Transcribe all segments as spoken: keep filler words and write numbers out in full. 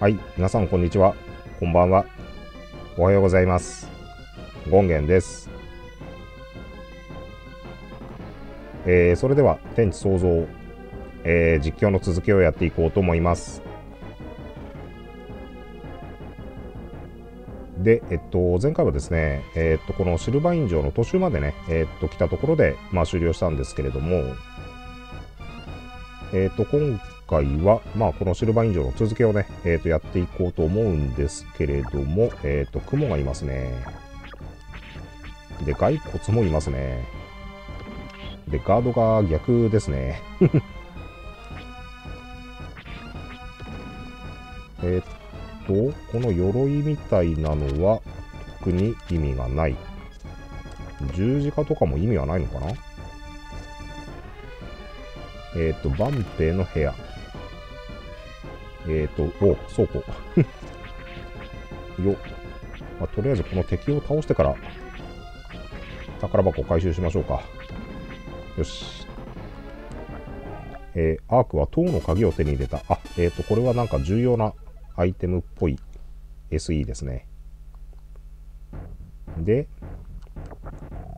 はい、皆さんこんにちは、こんばんは、おはようございます。ゴンゲンです。えー、それでは天地創造、えー、実況の続きをやっていこうと思います。で、えっと、前回はですね、えっと、このシルバイン城の途中までね、えっと、来たところで、まあ、終了したんですけれども、えっと、今回今回は、まあ、このシルバイン城の続きをね、えー、とやっていこうと思うんですけれども、えっと、雲がいますね。で、骸骨もいますね。で、ガードが逆ですね。えっと、この鎧みたいなのは特に意味がない。十字架とかも意味はないのかな。えっと、バンペイの部屋。えっと、お、倉庫。よ、まあ。とりあえずこの敵を倒してから、宝箱を回収しましょうか。よし。えー、アークは塔の鍵を手に入れた。あ、えっと、これはなんか重要なアイテムっぽい エスイー ですね。で、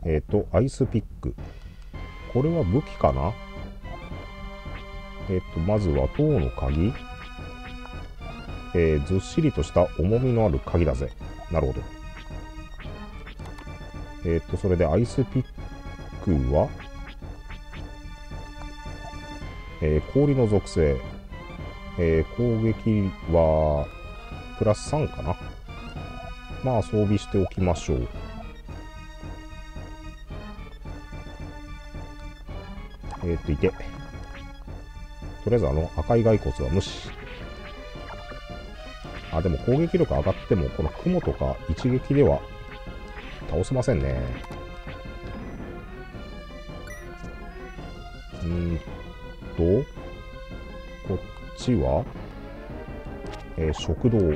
えっと、アイスピック。これは武器かな。えっと、まずは塔の鍵。えー、ずっしりとした重みのある鍵だぜ。なるほど。えっと、それでアイスピックは、えー、氷の属性。えー、攻撃は、プラスさんかな。まあ、装備しておきましょう。えっと、いて。とりあえずあの赤い骸骨は無視。あ、でも攻撃力上がってもこの雲とか一撃では倒せませんね。うんと、こっちは、えー、食堂。と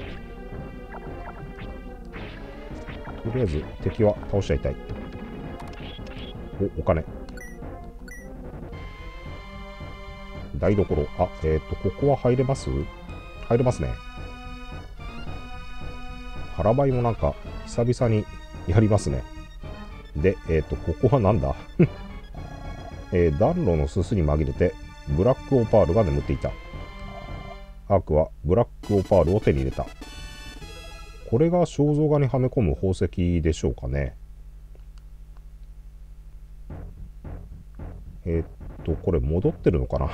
りあえず敵は倒しちゃいたい。お、お金。台所。あ、えっと、ここは入れます？入れますね。腹ばいもなんか、久々にやりますね。で、えっと、ここはなんだ？えー、暖炉のすすに紛れて、ブラックオパールが眠っていた。アークは、ブラックオパールを手に入れた。これが肖像画にはめ込む宝石でしょうかね。えっと、これ戻ってるのかな。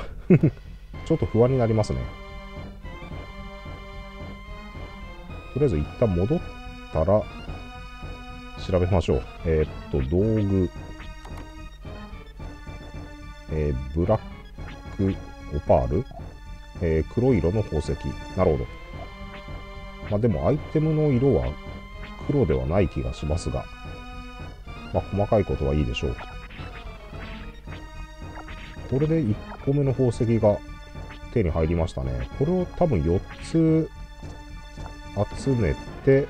ちょっと不安になりますね。とりあえず一旦戻ったら調べましょう。えー、っと道具、えー、ブラックオパール、えー、黒色の宝石。なるほど。まあでもアイテムの色は黒ではない気がしますが、まあ細かいことはいいでしょう。これでいっこめの宝石が手に入りましたね。これを多分よっつ集めて、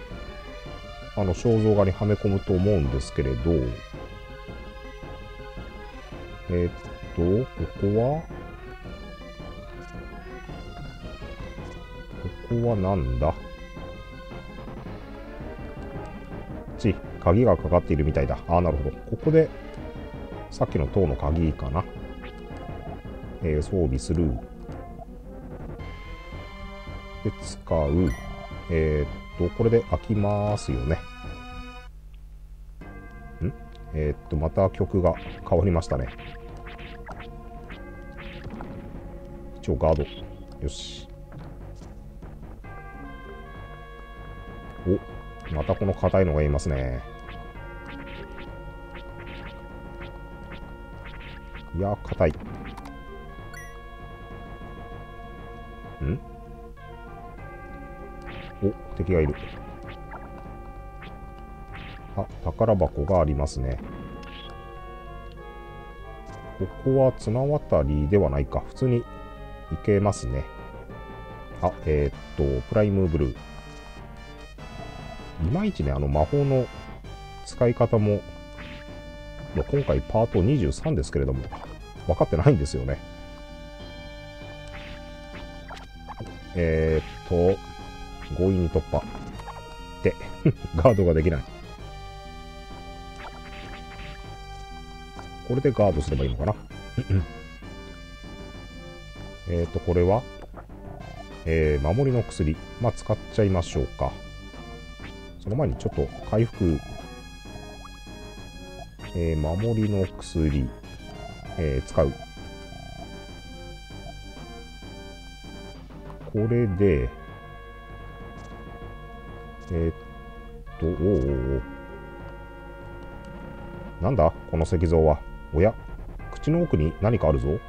あの肖像画にはめ込むと思うんですけれど、えー、っと、ここは、ここはなんだ？ち、鍵がかかっているみたいだ。ああ、なるほど。ここで、さっきの塔の鍵かな。えー、装備する。で、使う。えー、っと、これで開きますよね。ん？えー、っと、また曲が変わりましたね。一応ガード。よし。お、またこの硬いのがいますね。いや、硬い。ん？お、敵がいる。あ、宝箱がありますね。ここは綱渡りではないか。普通に行けますね。あ、えー、っと、プライムブルー。いまいちね、あの魔法の使い方も、もう今回パートにじゅうさんですけれども、分かってないんですよね。えーっと、強引に突破ってガードができない。これでガードすればいいのかな。えっとこれは、えー、守りの薬、まあ使っちゃいましょうか。その前にちょっと回復、えー、守りの薬、えー、使う。これでえー、っとおーおーなんだこの石像は。おや、口の奥に何かあるぞ。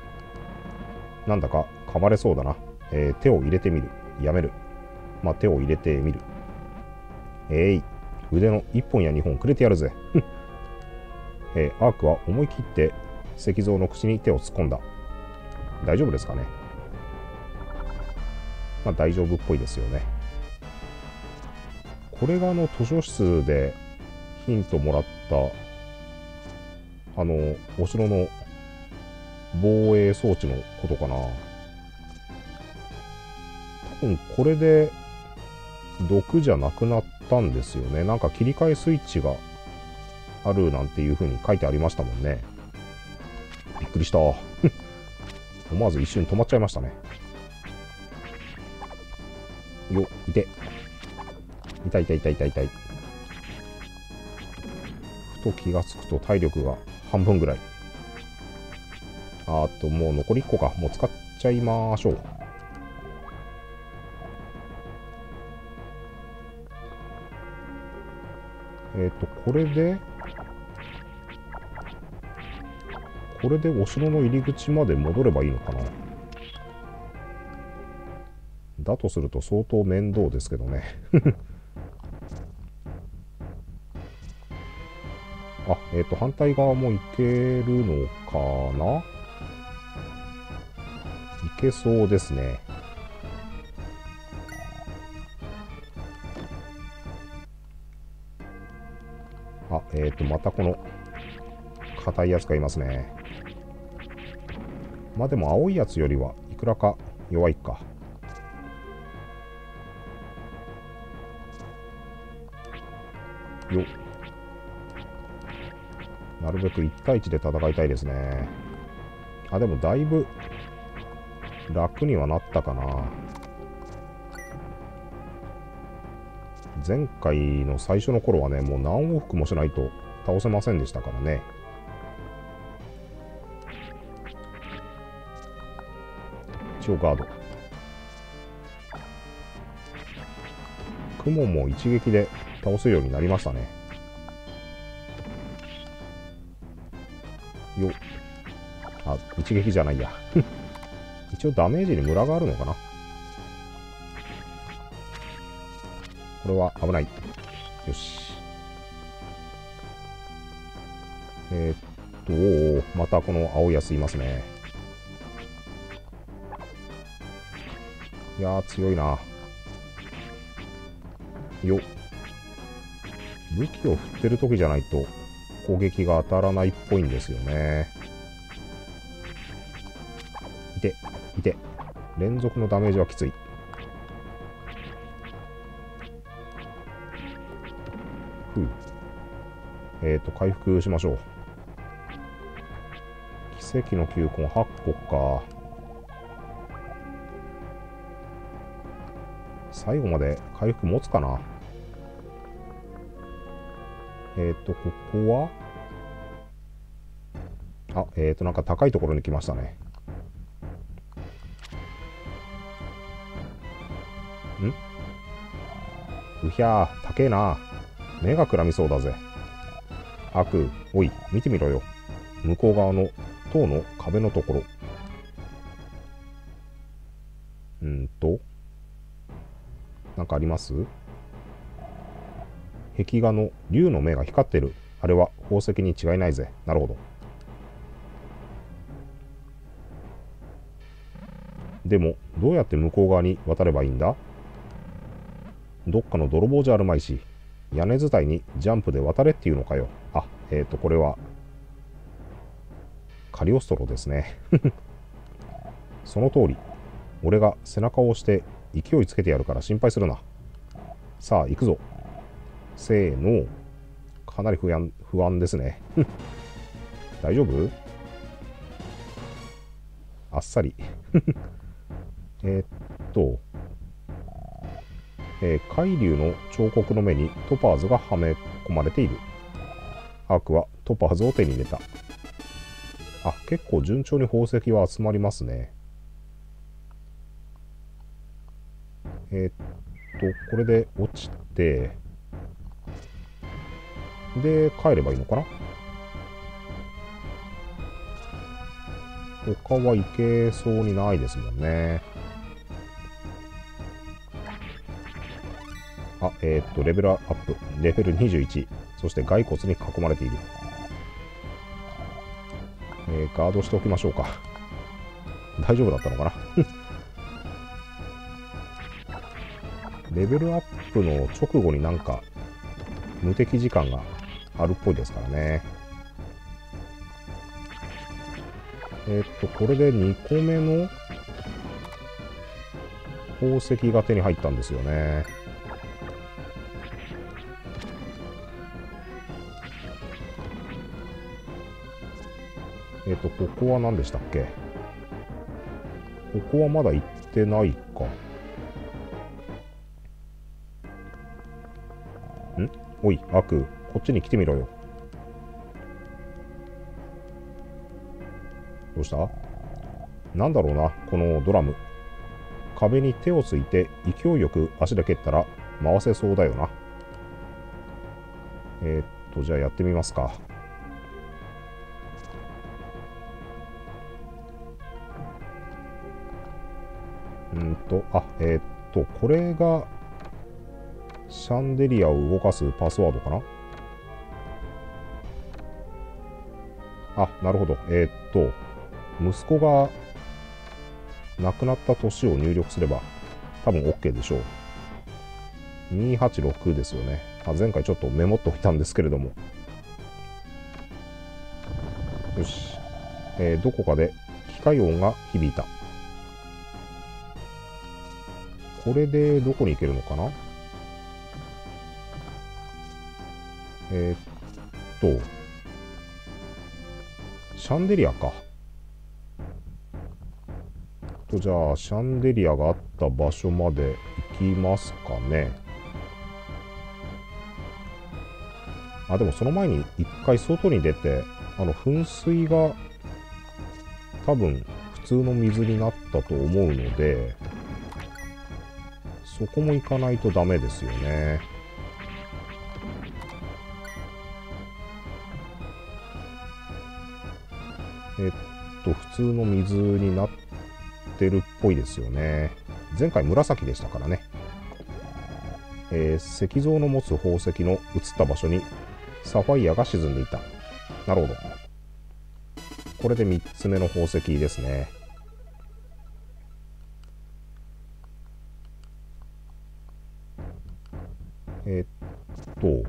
なんだか噛まれそうだな。えー、手を入れてみる。やめる。まあ手を入れてみる。えい、腕のいっぽんやにほんくれてやるぜ。えー、アークは思い切って石像の口に手を突っ込んだ。大丈夫ですかね。まあ大丈夫っぽいですよね。これがあの図書室でヒントもらったあのお城の防衛装置のことかな。多分これで毒じゃなくなったんですよね。なんか切り替えスイッチがあるなんていうふうに書いてありましたもんね。びっくりした。思わず一瞬止まっちゃいましたね。よ、いて。痛い痛い痛い痛い痛い。ふと気がつくと体力が半分ぐらい。あともう残りいっこか。もう使っちゃいましょう。えっとこれでこれでお城の入り口まで戻ればいいのかな。だとすると相当面倒ですけどね。あ、えっと反対側も行けるのかな。行けそうですね。あ、えっとまたこの硬いやつがいますね。まあでも青いやつよりはいくらか弱いか。よ、なるべくいち対いちで戦いたいですね。あ、でもだいぶ楽にはなったかな。前回の最初の頃はね、もう何往復もしないと倒せませんでしたからね。一応ガード。雲も一撃で倒せるようになりましたね。よっ。あ、一撃じゃないや。一応ダメージにムラがあるのかな。これは危ない。よし。えー、っと、またこの青いやついますね。いやー、強いな。よっ。武器を振ってる時じゃないと攻撃が当たらないっぽいんですよね。いて、いて。連続のダメージはきつい。ふう。えっと、回復しましょう。奇跡の球根はっこか。最後まで回復持つかな。えっと、ここはあ、えっと、なんか高いところに来ましたね。ん？うひゃー、高えな。目がくらみそうだぜ。アク、おい、見てみろよ。向こう側の塔の壁のところ。うんと、なんかあります？壁画の竜の目が光ってる。あれは宝石に違いないぜ。なるほど。でもどうやって向こう側に渡ればいいんだ。どっかの泥棒じゃあるまいし、屋根伝いにジャンプで渡れっていうのかよ。あ、えっとこれはカリオストロですね。その通り。俺が背中を押して勢いつけてやるから心配するな。さあ行くぞ。せーの。かなり不安、不安ですね。大丈夫？あっさり。えっと、えー、海竜の彫刻の目にトパーズがはめ込まれている。アークはトパーズを手に入れた。あ、結構順調に宝石は集まりますね。えっと、これで落ちて、で、帰ればいいのかな？他はいけそうにないですもんね。あ、えー、っと、レベルアップ。レベルにじゅういち。そして骸骨に囲まれている。えー、ガードしておきましょうか。大丈夫だったのかなレベルアップの直後になんか、無敵時間があるっぽいですからね。えっと、これでにこめの宝石が手に入ったんですよね。えっと、ここは何でしたっけ？ここはまだ行ってないか。ん？おい、アク、こっちに来てみろよ。どうした？なんだろうな、このドラム。壁に手をついて勢いよく足で蹴ったら回せそうだよな。えー、っと、じゃあやってみますか。うんと、あ、えー、っと、これがシャンデリアを動かすパスワードかな。あ、なるほど。えー、っと、息子が亡くなった年を入力すれば多分 OK でしょう。にひゃくはちじゅうろくですよね。あ、前回ちょっとメモっておいたんですけれども。よし。えー、どこかで機械音が響いた。これでどこに行けるのかな？えー、っと、シャンデリアか。と、じゃあシャンデリアがあった場所まで行きますかね。あ、でもその前に一回外に出て、あの噴水が多分普通の水になったと思うので、そこも行かないとダメですよね。えっと、普通の水になってるっぽいですよね。前回紫でしたからね。えー、石像の持つ宝石の移った場所にサファイアが沈んでいた。なるほど。これでみっつめの宝石ですね。えっと、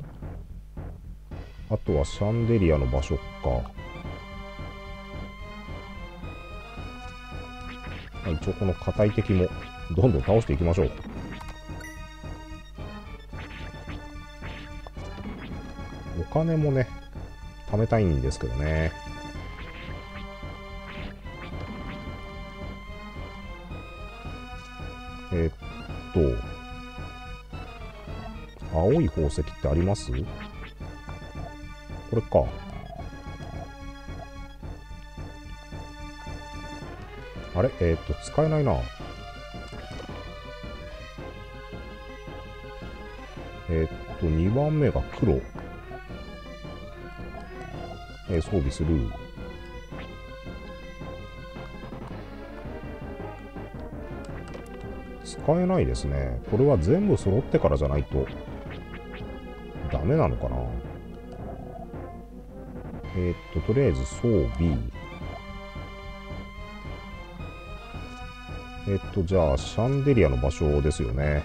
あとはシャンデリアの場所か。一応この硬い敵もどんどん倒していきましょう。お金もね、貯めたいんですけどね。えー、っと、青い宝石ってあります？これか。あれ？えー、っと、使えないな。えー、っと、にばんめが黒。えー、装備する。使えないですね。これは全部揃ってからじゃないとダメなのかな。えー、っと、とりあえず装備。えっと、じゃあ、シャンデリアの場所ですよね。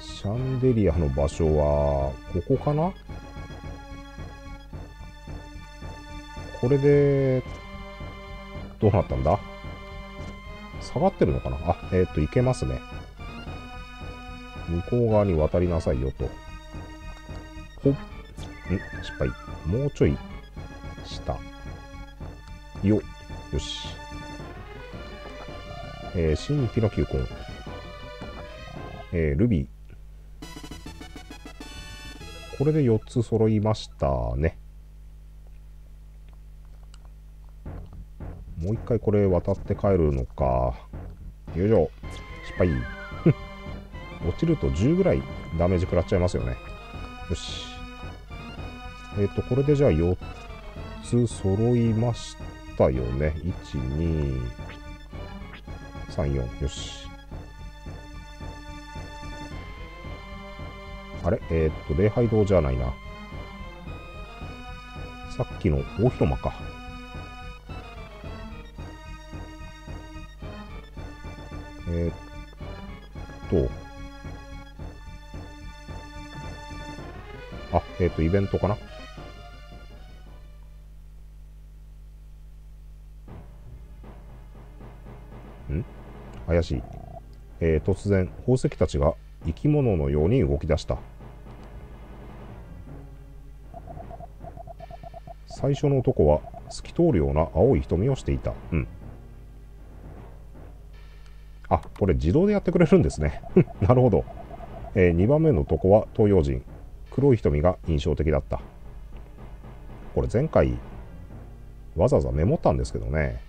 シャンデリアの場所は、ここかな？これで、どうなったんだ？下がってるのかな？あ、えっと、いけますね。向こう側に渡りなさいよと。ほっ。ん、失敗。もうちょい下。よ。よし。えー、神秘の球根。えー、ルビー。これでよっつ揃いましたね。もう一回これ渡って帰るのか。よいしょ。失敗。落ちるとじゅうぐらいダメージ食らっちゃいますよね。よし。えっと、これでじゃあよっつ揃いましたよね。いち、に、さん、よん。よし。あれえー、っと、礼拝堂じゃないな。さっきの大広間か。えー、っと。あ、えー、っと、イベントかな。ん？怪しい。えー、突然、宝石たちが生き物のように動き出した。最初の男は透き通るような青い瞳をしていた。うん。あ、これ自動でやってくれるんですね。なるほど。えー、にばんめの男は東洋人。黒い瞳が印象的だった。これ前回わざわざメモったんですけどね。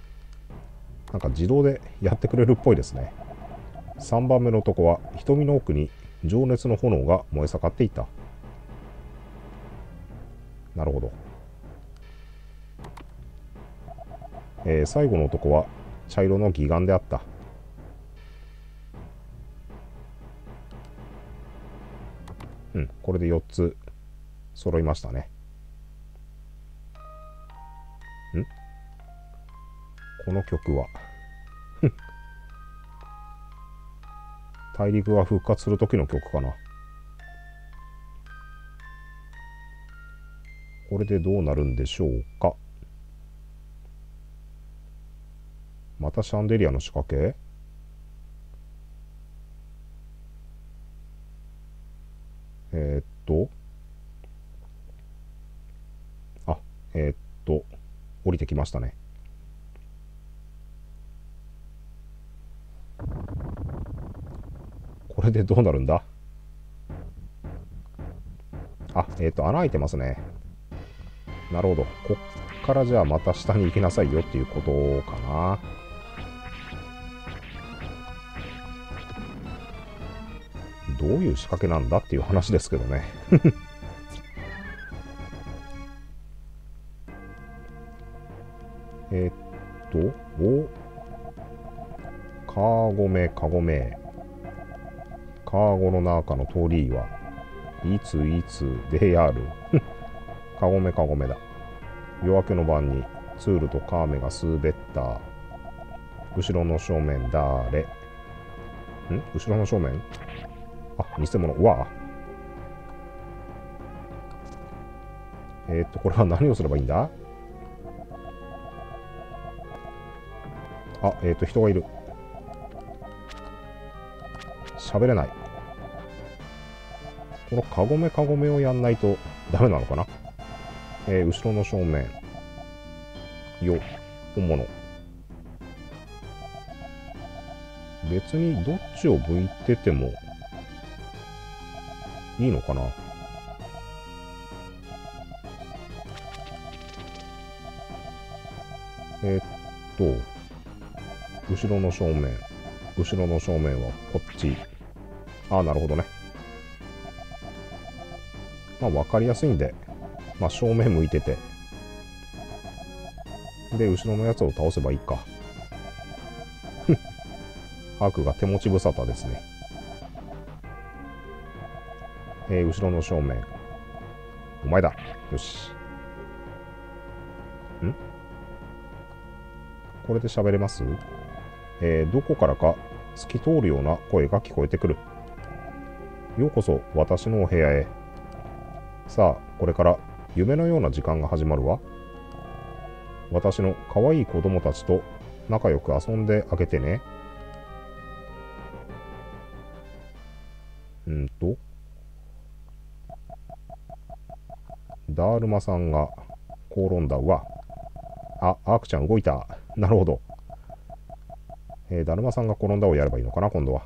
なんか自動でやってくれるっぽいですね。さんばんめの男は瞳の奥に情熱の炎が燃え盛っていた。なるほど。えー、最後の男は茶色の義眼であった。うん、これでよっつ揃いましたね。ん？この曲は大陸が復活する時の曲かな。これでどうなるんでしょうか。またシャンデリアの仕掛け？えー、っとあえー、っと降りてきましたね。これでどうなるんだ。あえー、っと穴開いてますね。なるほど。こっからじゃあまた下に行きなさいよっていうことかな。どういう仕掛けなんだっていう話ですけどね。えっとおカゴめカゴめカゴの中の通りはいついつである。カゴめカゴめだ。夜明けの晩にツールとカーメが滑った。後ろの正面だれん。後ろの正面あ、偽物。うわえー、っと、これは何をすればいいんだ。あ、えー、っと、人がいる。喋れない。このカゴメカゴメをやんないとダメなのかな。えー、後ろの正面。よ、本物。別にどっちを向いててもいいのかな。えー、っと後ろの正面後ろの正面はこっち。ああなるほどね。まあ分かりやすいんで、まあ、正面向いててで後ろのやつを倒せばいいか。ハークが手持ち無沙汰ですね。えー、後ろの正面。お前だ。よし。ん？これで喋れます？えー、どこからか透き通るような声が聞こえてくる。ようこそ私のお部屋へ。さあ、これから夢のような時間が始まるわ。私の可愛い子供たちと仲良く遊んであげてね。うんとだるまさんが転んだ。うわあ、アークちゃん動いた。なるほど、えー、だるまさんが転んだをやればいいのかな今度は。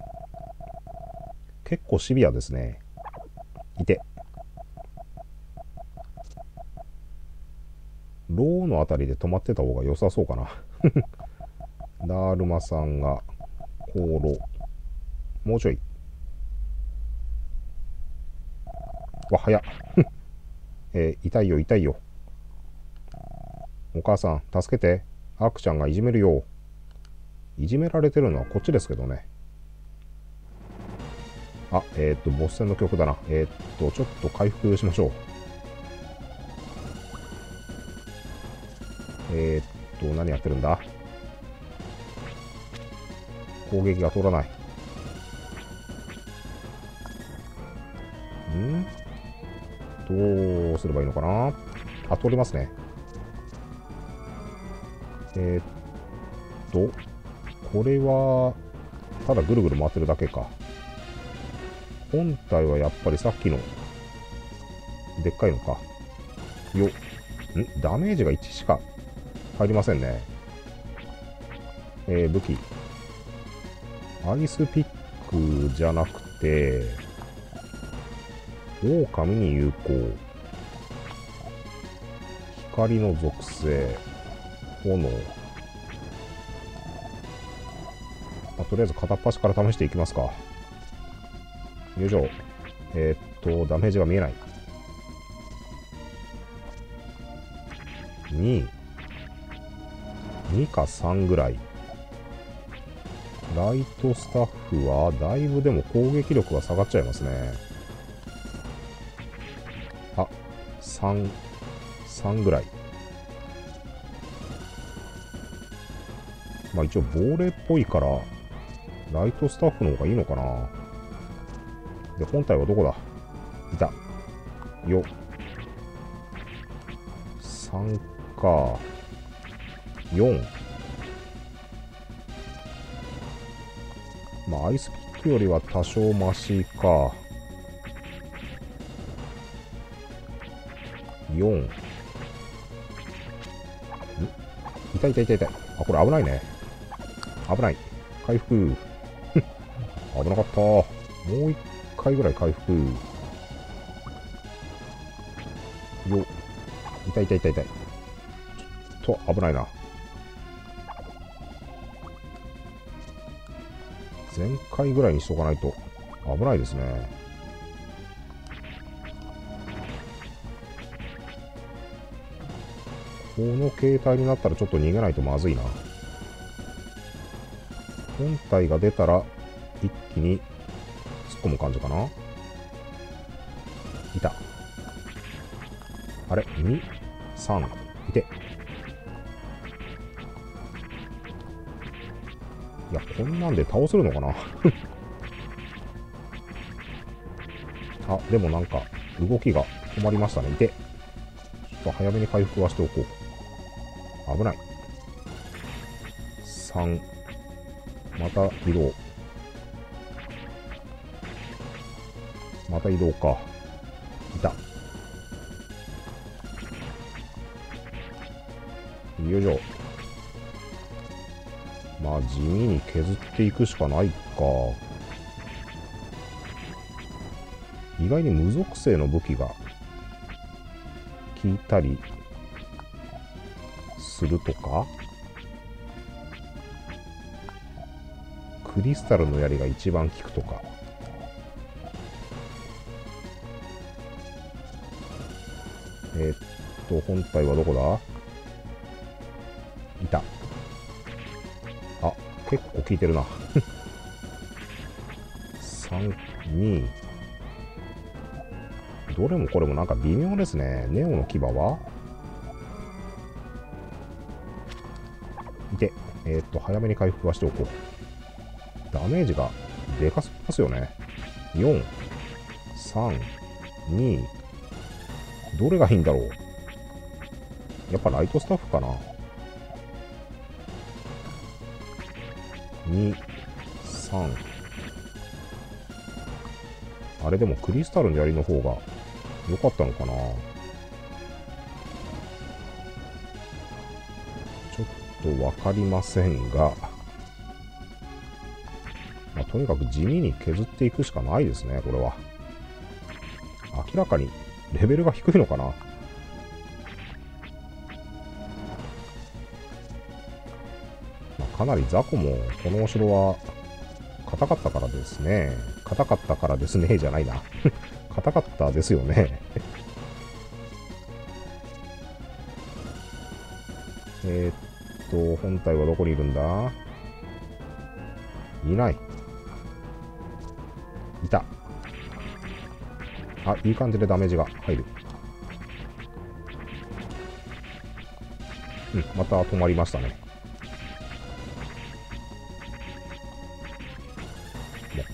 結構シビアですね。いてローのあたりで止まってた方が良さそうかなだるまさんがこうろもうちょい。わ早っえー、痛いよ痛いよ。お母さん助けて、アークちゃんがいじめるよ。いじめられてるのはこっちですけどね。あえっとボス戦の曲だな。えっとちょっと回復しましょう。えっと何やってるんだ。攻撃が通らない。んどうすればいいのかな。あ通りますね。えっとこれはただぐるぐる回ってるだけか。本体はやっぱりさっきのでっかいのかよ。んダメージがいちしか入りませんね。えー、武器アイスピックじゃなくてオオカミに有効、光の属性炎、まあ、とりあえず片っ端から試していきますか。よいしょ。えー、っとダメージが見えない。ににかさんぐらい。ライトスタッフはだいぶでも攻撃力が下がっちゃいますね。あさんさんぐらい。まあ一応亡霊っぽいからライトスタッフの方がいいのかな。で本体はどこだ。いたよ。さんかよん。まあアイスピックよりは多少マシか。よんん痛い痛い痛い痛い。あこれ危ないね。危ない回復危なかった。もういっかいぐらい回復よ。痛い痛い痛い痛い。ちょっと危ないな。前回ぐらいにしとかないと危ないですね。この形態になったらちょっと逃げないとまずいな。本体が出たら一気に突っ込む感じかな。いた。あれにさんいて。いやこんなんで倒せるのかなあでもなんか動きが止まりましたね。いて。ちょっと早めに回復はしておこう。危ない。さんまた移動。また移動か。いた。よいしょ。まあ地味に削っていくしかないか。意外に無属性の武器が効いたりするとか。クリスタルの槍が一番効くとか。えっと本体はどこだ。いた。あ結構効いてるなさんにどれもこれもなんか微妙ですね。ネオの牙はいて。えー、っと早めに回復はしておこう。ダメージがでかすぎますよね。よんさんにどれがいいんだろう。やっぱライトスタッフかな。にさんあれでもクリスタルの槍の方が良かったのかな。ちょっとわかりませんが、まあ、とにかく地味に削っていくしかないですね、これは。明らかにレベルが低いのかな。かなり雑魚もこのお城は硬かったからですね。硬かったからですねじゃないな。硬かったですよね。えっと本体はどこにいるんだ。いない。いた。あ、いい感じでダメージが入る。うん、また止まりましたね。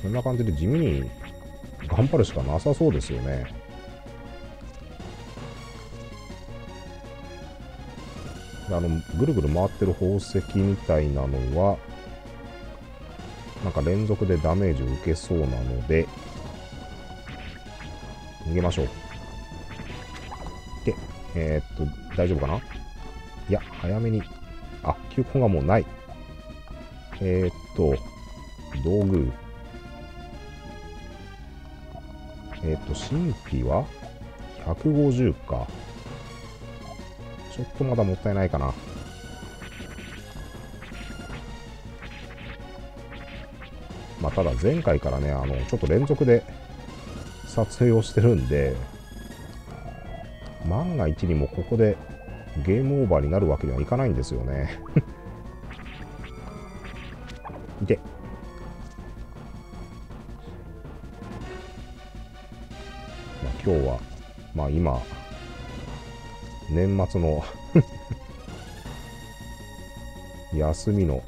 こんな感じで地味に頑張るしかなさそうですよね。あのぐるぐる回ってる宝石みたいなのはなんか連続でダメージを受けそうなので逃げましょう。で、えー、っと大丈夫かな。いや、早めに、あ、球根がもうない。えー、っと道具、えっと新規はひゃくごじゅうか。ちょっとまだもったいないかな。まあただ前回からね、あのちょっと連続で撮影をしてるんで、万が一にもここでゲームオーバーになるわけにはいかないんですよね。で今日は、まあ今、年末の休みの、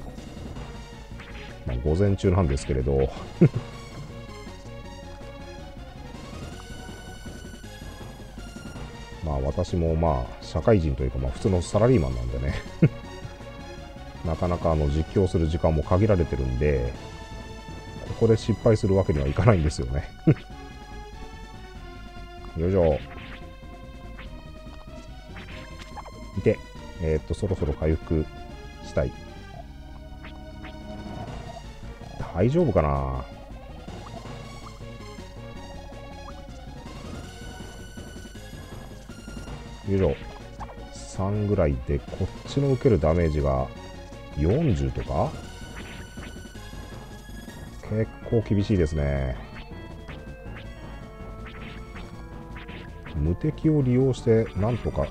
まあ、午前中なんですけれどまあ私もまあ社会人というか、まあ普通のサラリーマンなんでねなかなかあの実況する時間も限られてるんで、ここで失敗するわけにはいかないんですよねよいしょ。いて、えー、っと、そろそろ回復したい。大丈夫かな。よいしょ。さんぐらいで、こっちの受けるダメージがよんじゅうとか結構厳しいですね。無敵を利用してなんとか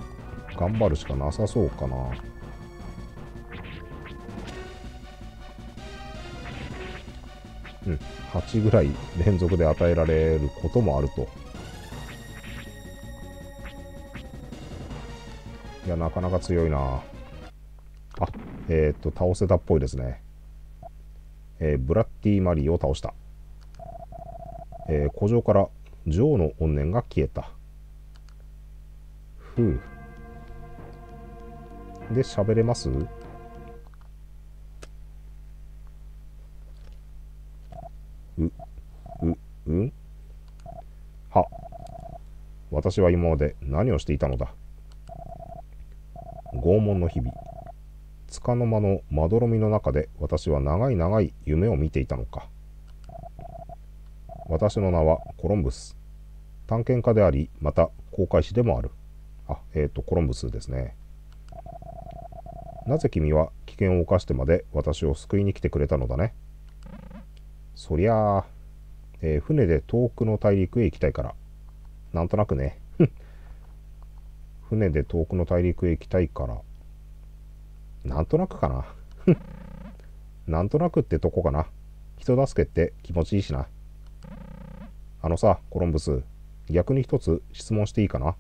頑張るしかなさそうかな。うん、はちぐらい連続で与えられることもあると。いや、なかなか強いなあ。えっと倒せたっぽいですね。えー、ブラッディ・マリーを倒した。えー、古城から女王の怨念が消えた。で、喋れます？う、う、うん？は、私は今まで何をしていたのだ。拷問の日々。つかの間のまどろみの中で私は長い長い夢を見ていたのか。私の名はコロンブス。探検家であり、また航海士でもある。あ、えっと、コロンブスですね。なぜ君は危険を冒してまで私を救いに来てくれたのだね。そりゃあ、えー、船で遠くの大陸へ行きたいから。なんとなくね。船で遠くの大陸へ行きたいから。なんとなくかな。なんとなくってとこかな。人助けって気持ちいいしな。あのさ、コロンブス、逆に一つ質問していいかな。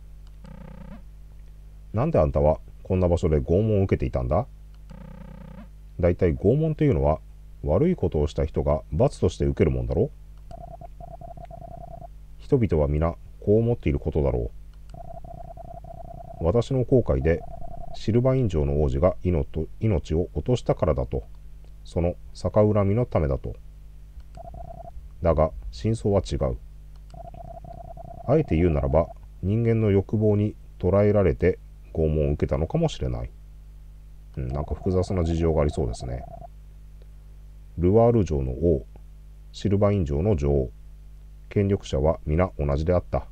なんであんたはこんな場所で拷問を受けていたんだ？だいたい拷問というのは悪いことをした人が罰として受けるもんだろう。人々は皆こう思っていることだろう。私の航海でシルバイン城の王子が命を落としたからだと。その逆恨みのためだと。だが真相は違う。あえて言うならば人間の欲望に捉えられて拷問を受けたのかもしれない。うん、なんか複雑な事情がありそうですね。ルワール城の王、シルバイン城の女王、権力者は皆同じであった。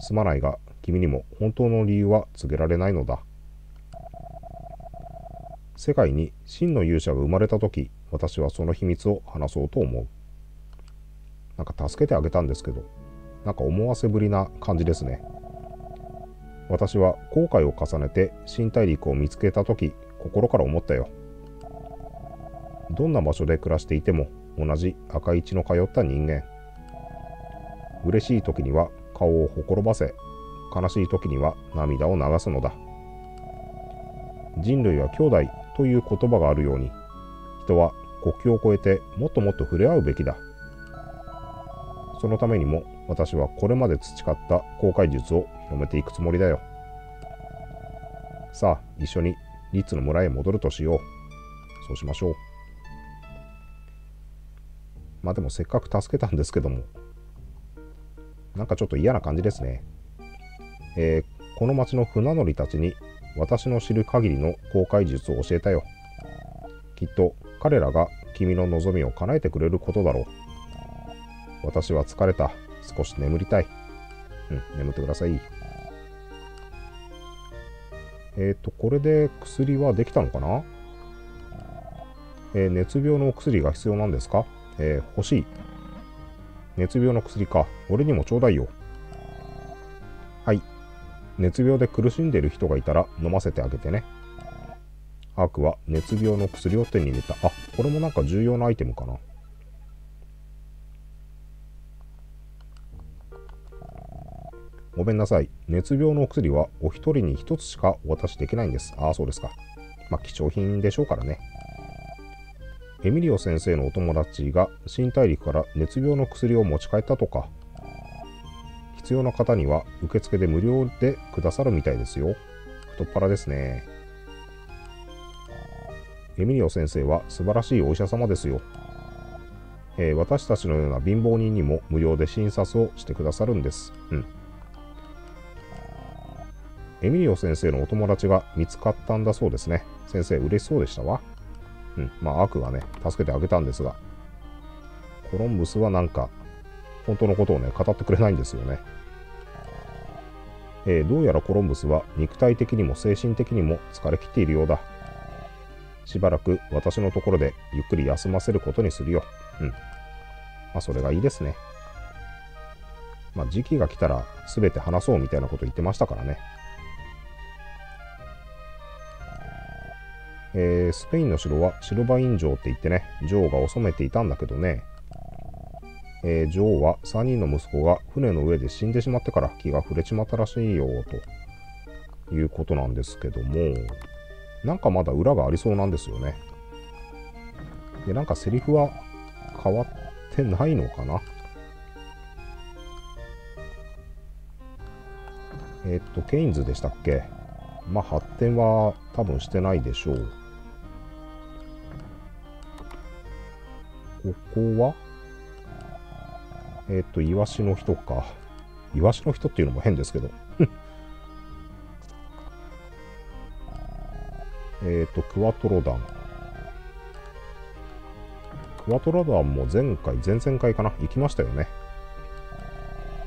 すまないが、君にも本当の理由は告げられないのだ。世界に真の勇者が生まれたとき、私はその秘密を話そうと思う。なんか助けてあげたんですけど、なんか思わせぶりな感じですね。私は後悔を重ねて新大陸を見つけたとき、心から思ったよ。どんな場所で暮らしていても同じ赤い血の通った人間。嬉しい時には顔をほころばせ、悲しい時には涙を流すのだ。人類は兄弟という言葉があるように、人は国境を越えてもっともっと触れ合うべきだ。そのためにも私はこれまで培った航海術を広めていくつもりだよ。さあ一緒にリッツの村へ戻るとしよう。そうしましょう。まあでもせっかく助けたんですけども、なんかちょっと嫌な感じですね。えー、この町の船乗りたちに私の知る限りの航海術を教えたよ。きっと彼らが君の望みを叶えてくれることだろう。私は疲れた。少し眠りたい。うん、眠ってください。えっと、これで薬はできたのかな？えー、熱病のお薬が必要なんですか？えー、欲しい。熱病の薬か。俺にもちょうだいよ。はい。熱病で苦しんでいる人がいたら飲ませてあげてね。アークは熱病の薬を手に入れた。あ、これもなんか重要なアイテムかな。ごめんなさい。熱病のお薬はお一人に一つしかお渡しできないんです。ああ、そうですか。まあ、貴重品でしょうからね。エミリオ先生のお友達が新大陸から熱病の薬を持ち帰ったとか。必要な方には受付で無料でくださるみたいですよ。太っ腹ですね。エミリオ先生は素晴らしいお医者様ですよ。えー、私たちのような貧乏人にも無料で診察をしてくださるんです。うん。エミリオ先生のお友達が見つかったんだそうですね。先生、嬉しそうでしたわ。うん、まあ、アークがね、助けてあげたんですが、コロンブスはなんか、本当のことをね、語ってくれないんですよね。えー、どうやらコロンブスは肉体的にも精神的にも疲れ切っているようだ。しばらく私のところでゆっくり休ませることにするよ。うん。まあ、それがいいですね。まあ、時期が来たら全て話そうみたいなこと言ってましたからね。えー、スペインの城はシルバイン城って言ってね、女王がお染めていたんだけどね、えー、女王はさんにんの息子が船の上で死んでしまってから気が触れちまったらしいよということなんですけども、なんかまだ裏がありそうなんですよね。で、なんかセリフは変わってないのかな。えー、っとケインズでしたっけ。まあ発展は多分してないでしょう。ここはえっ、ー、と、イワシの人か。イワシの人っていうのも変ですけど。えっと、クワトロ団。クワトロ団も前回、前々回かな、行きましたよね。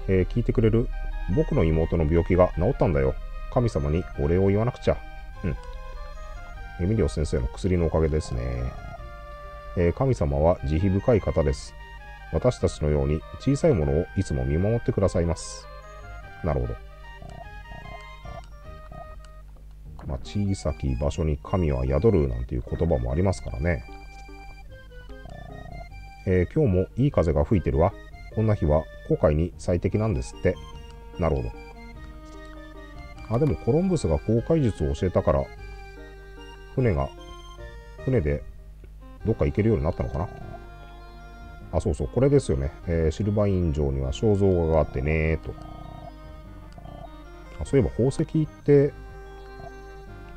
えー、聞いてくれる？僕の妹の病気が治ったんだよ。神様にお礼を言わなくちゃ。うん。エミリオ先生の薬のおかげですね。えー、神様は慈悲深い方です。私たちのように小さいものをいつも見守ってくださいます。なるほど。まあ、小さき場所に神は宿るなんていう言葉もありますからね。えー、今日もいい風が吹いてるわ。こんな日は航海に最適なんですって。なるほど。あ、でもコロンブスが航海術を教えたから、船が、船でどっか行けるようになったのかな。あ、そうそう、これですよね。えー、シルバイン城には肖像画があってねーと。あ、そういえば宝石って、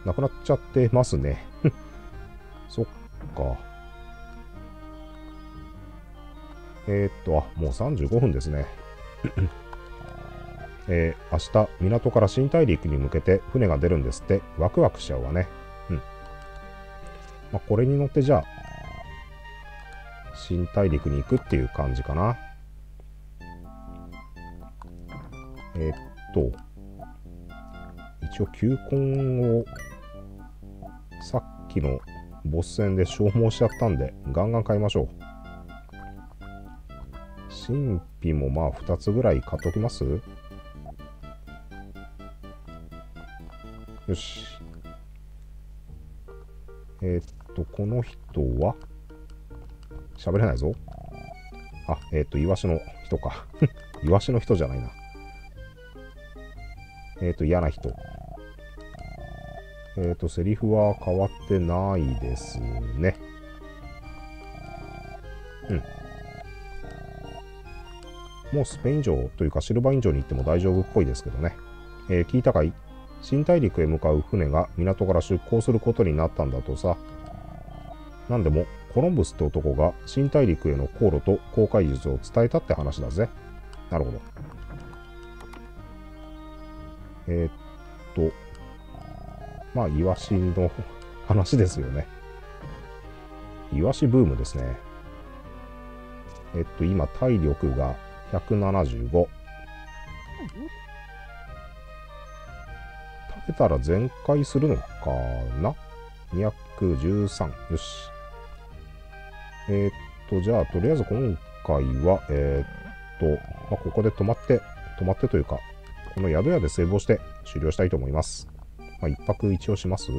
なくなっちゃってますね。そっか。えー、っと、あ、もうさんじゅうごふんですね。えー、明日、港から新大陸に向けて船が出るんですって、ワクワクしちゃうわね。うん。まあ、これに乗ってじゃあ、新大陸に行くっていう感じかな。えー、っと、一応、球根を、さっきのボス戦で消耗しちゃったんで、ガンガン買いましょう。新品もまあ、ふたつぐらい買っときます?よし。えー、っと、この人は喋れないぞ。あ、えー、っと、イワシの人か。イワシの人じゃないな。えー、っと、嫌な人。えー、っと、セリフは変わってないですね。うん。もうスペイン城というかシルバイン城に行っても大丈夫っぽいですけどね。えー、聞いたかい?新大陸へ向かう船が港から出港することになったんだとさ。なんでもコロンブスって男が新大陸への航路と航海術を伝えたって話だぜ。なるほど。えー、っとまあイワシの話ですよね。イワシブームですね。えっと今体力がひゃくななじゅうご。出たら全開するのかなにひゃくじゅうさん。よし。えー、っと、じゃあ、とりあえず今回は、えー、っと、まあ、ここで止まって、止まってというか、この宿屋でセーブをして終了したいと思います。まあ、一泊一応します?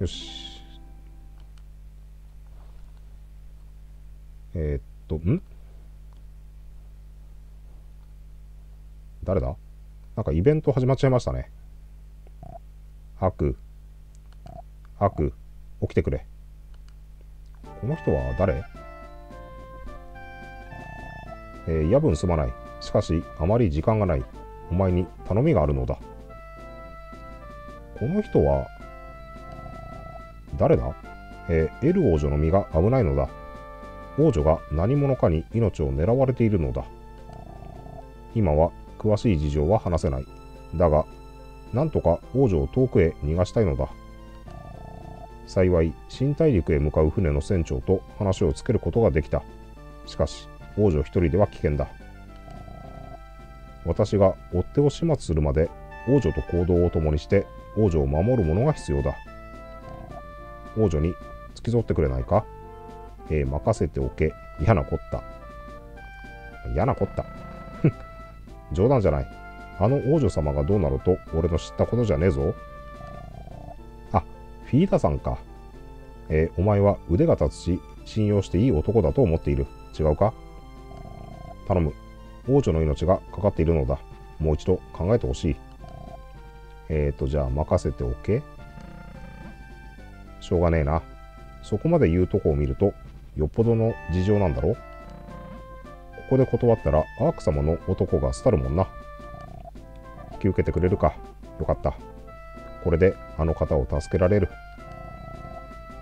よし。えー、っと、ん?誰だ?なんかイベント始まっちゃいましたね。ハク。ハク。起きてくれ。この人は誰?えー、夜分すまない。しかし、あまり時間がない。お前に頼みがあるのだ。この人は、誰だ?えー、エル王女の身が危ないのだ。王女が何者かに命を狙われているのだ。今は、詳しい事情は話せない。だが、なんとか王女を遠くへ逃がしたいのだ。幸い、新大陸へ向かう船の船長と話をつけることができた。しかし、王女一人では危険だ。私が追っ手を始末するまで、王女と行動を共にして、王女を守る者が必要だ。王女に付き添ってくれないか?えー、任せておけ。嫌なこった。嫌なこった。冗談じゃない。あの王女様がどうなろうと俺の知ったことじゃねえぞ。あ、フィーダさんか。えー、お前は腕が立つし、信用していい男だと思っている。違うか?頼む。王女の命がかかっているのだ。もう一度考えてほしい。えーと、じゃあ任せておけ。しょうがねえな。そこまで言うとこを見ると、よっぽどの事情なんだろう。ここで断ったらアーク様の男が廃るもんな。引き受けてくれるか。よかった。これであの方を助けられる。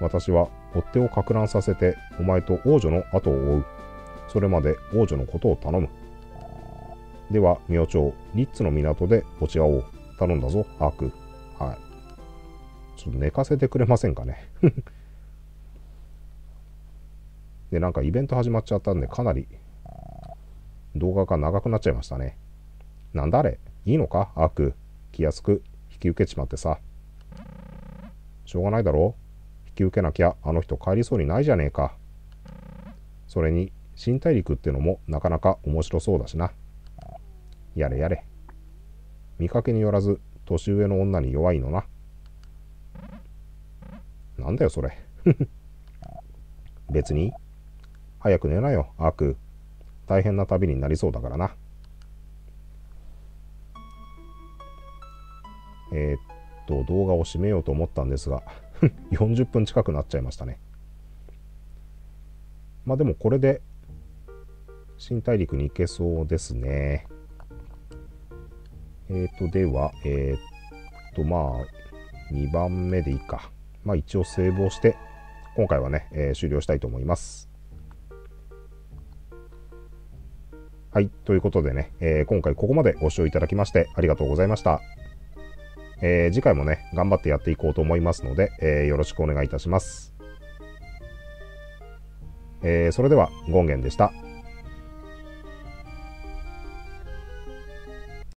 私は追っ手を攪乱させてお前と王女の後を追う。それまで王女のことを頼む。では明朝リッツの港で落ち合おう。頼んだぞアーク。はい、ちょっと寝かせてくれませんかね。でなんかイベント始まっちゃったんでかなり動画が長くなっちゃいましたね。なんだあれ、いいのかアーク。気安く引き受けちまってさ。しょうがないだろう。引き受けなきゃあの人帰りそうにないじゃねえか。それに新大陸ってのもなかなか面白そうだしな。やれやれ。見かけによらず年上の女に弱いのな。なんだよそれ。別に。早く寝なよアーク。大変な旅になりそうだからな。えー、っと動画を締めようと思ったんですがよんじゅっぷん近くなっちゃいましたね。まあでもこれで新大陸に行けそうですね。えー、っとではえー、っとまあにばんめでいいか。まあ一応セーブをして今回はね、えー、終了したいと思います。はい、ということでね、えー、今回ここまでご視聴いただきましてありがとうございました。えー、次回もね、頑張ってやっていこうと思いますので、えー、よろしくお願いいたします。えー、それでは、権現でした。